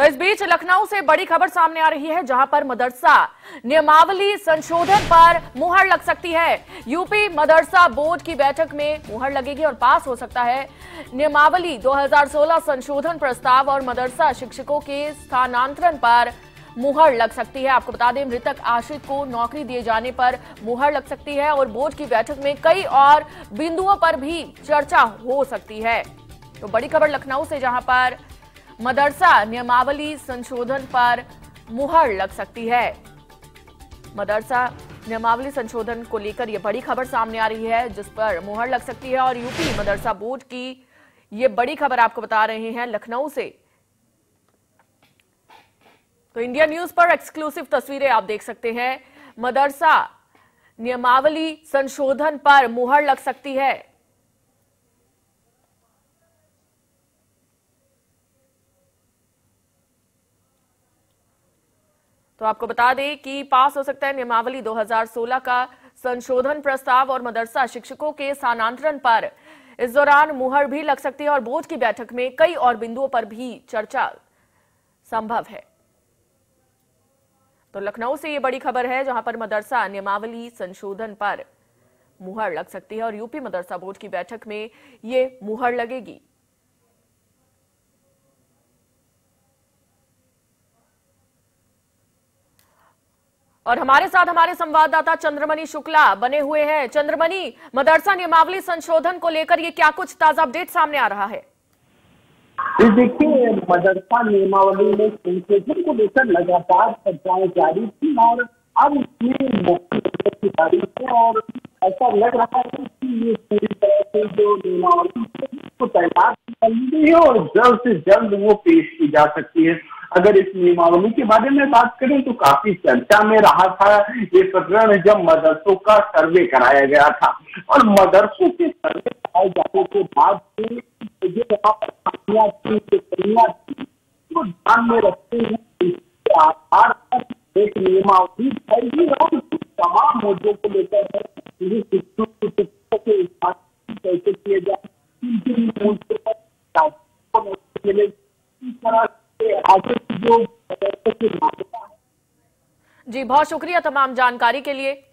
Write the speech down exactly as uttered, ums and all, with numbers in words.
तो इस बीच लखनऊ से बड़ी खबर सामने आ रही है, जहां पर मदरसा नियमावली संशोधन पर मुहर लग सकती है। यूपी मदरसा बोर्ड की बैठक में मुहर लगेगी और पास हो सकता है नियमावली दो हज़ार सोलह संशोधन प्रस्ताव और मदरसा शिक्षकों के स्थानांतरण पर मुहर लग सकती है। आपको बता दें, मृतक आश्रित को नौकरी दिए जाने पर मुहर लग सकती है और बोर्ड की बैठक में कई और बिंदुओं पर भी चर्चा हो सकती है। तो बड़ी खबर लखनऊ से, जहां पर मदरसा नियमावली संशोधन पर मुहर लग सकती है। मदरसा नियमावली संशोधन को लेकर यह बड़ी खबर सामने आ रही है, जिस पर मुहर लग सकती है। और यूपी मदरसा बोर्ड की ये बड़ी खबर आपको बता रहे हैं लखनऊ से। तो इंडिया न्यूज पर एक्सक्लूसिव तस्वीरें आप देख सकते हैं। मदरसा नियमावली संशोधन पर मुहर लग सकती है। तो आपको बता दें कि पास हो सकता है नियमावली दो हज़ार सोलह का संशोधन प्रस्ताव और मदरसा शिक्षकों के स्थानांतरण पर इस दौरान मुहर भी लग सकती है और बोर्ड की बैठक में कई और बिंदुओं पर भी चर्चा संभव है। तो लखनऊ से ये बड़ी खबर है, जहां पर मदरसा नियमावली संशोधन पर मुहर लग सकती है और यूपी मदरसा बोर्ड की बैठक में ये मुहर लगेगी। और हमारे साथ हमारे संवाददाता चंद्रमणि शुक्ला बने हुए हैं। चंद्रमणि, मदरसा नियमावली संशोधन को लेकर ये क्या कुछ ताजा अपडेट सामने आ रहा है? देखिए, मदरसा नियमावली में संशोधन को लेकर लगातार चर्चाएं जारी थी और अब इसमें मुख्य जारी है और ऐसा लग रहा है कि ये पूरी तरह से जो नियमावली को तैयार कर ली गई है और जल्द से जल्द वो पेश की जा सकती है। अगर इस नियमावली के बारे में बात करें तो काफी चर्चा में रहा था ये प्रकरण, जब मदरसों का सर्वे कराया गया था और मदरसों के सर्वे कराए जाने के बाद जो यहाँ पर खामियां थी, टिप्पणियां थी, तो ध्यान में रखते हुए आधार पर एक नियमावली बनाई और तमाम मुद्दों को लेकर कैसे किए जाए। जी, बहुत शुक्रिया तमाम जानकारी के लिए।